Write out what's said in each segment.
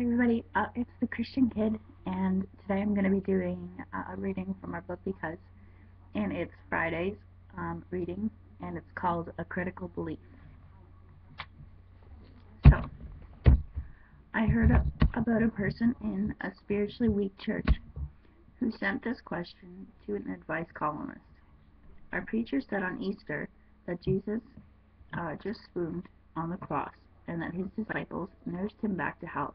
Hi everybody, it's the Christian Kid, and today I'm going to be doing a reading from our book Because, and it's Friday's reading, and it's called A Critical Belief. So, I heard about a person in a spiritually weak church who sent this question to an advice columnist. Our preacher said on Easter that Jesus just swooned on the cross, and that his disciples nursed him back to health.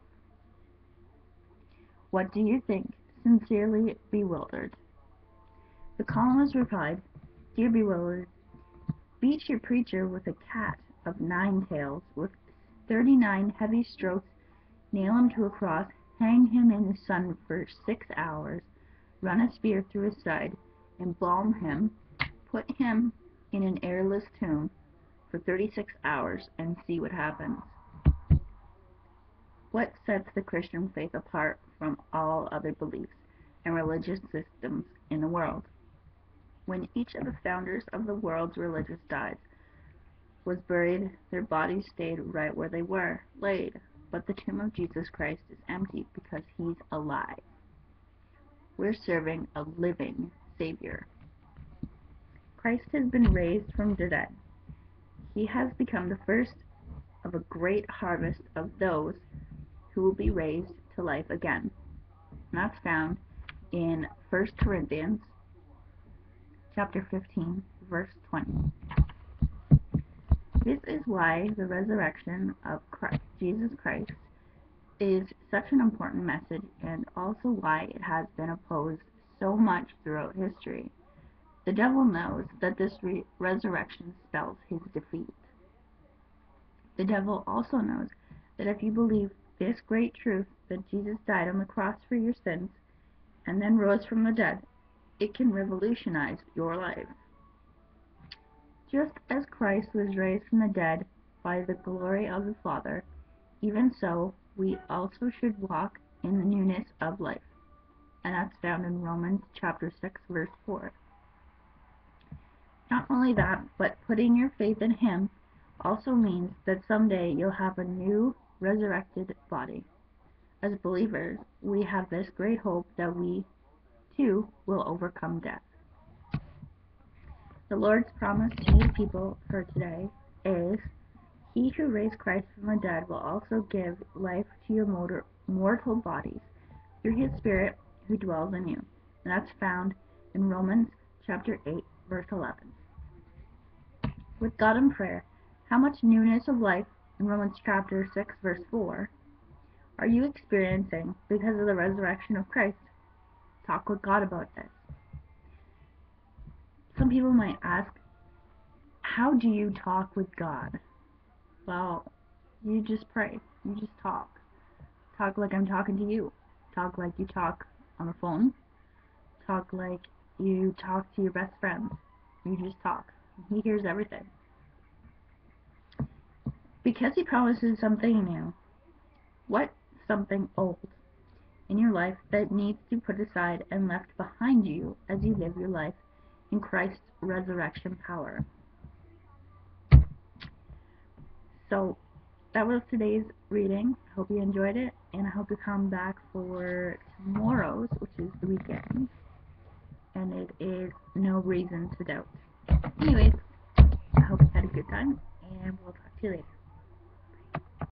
What do you think? Sincerely bewildered. The columnist replied, Dear bewildered, beat your preacher with a cat of 9 tails, with 39 heavy strokes, nail him to a cross, hang him in the sun for 6 hours, run a spear through his side, embalm him, put him in an airless tomb for 36 hours, and see what happens. What sets the Christian faith apart from all other beliefs and religious systems in the world? When each of the founders of the world's religions died, was buried, their bodies stayed right where they were laid, but the tomb of Jesus Christ is empty because he's alive. We're serving a living Savior. Christ has been raised from the dead. He has become the first of a great harvest of those who will be raised to life again. And that's found in First Corinthians chapter 15, verse 20. This is why the resurrection of Jesus Christ is such an important message, and also why it has been opposed so much throughout history. The devil knows that this resurrection spells his defeat. The devil also knows that if you believe this great truth, that Jesus died on the cross for your sins and then rose from the dead, it can revolutionize your life. Just as Christ was raised from the dead by the glory of the Father, even so we also should walk in the newness of life. And that's found in Romans chapter 6, verse 4. Not only that, but putting your faith in him also means that someday you'll have a new resurrected body. As believers, we have this great hope that we, too, will overcome death. The Lord's promise to his people for today is, He who raised Christ from the dead will also give life to your mortal bodies through his Spirit who dwells in you. And that's found in Romans chapter 8. Verse 11. With God in prayer, how much newness of life in Romans chapter 6, verse 4 are you experiencing because of the resurrection of Christ? Talk with God about this. Some people might ask, how do you talk with God? Well, you just pray. You just talk. Talk like I'm talking to you. Talk like you talk on the phone. Talk like you talk to your best friend. You just talk. He hears everything. Because he promises something new, what something old in your life that needs to put aside and left behind you as you live your life in Christ's resurrection power. So that was today's reading. I hope you enjoyed it, and I hope you come back for tomorrow's, which is the weekend. And it is No Reason to Doubt. Anyways, I hope you had a good time, and we'll talk to you later.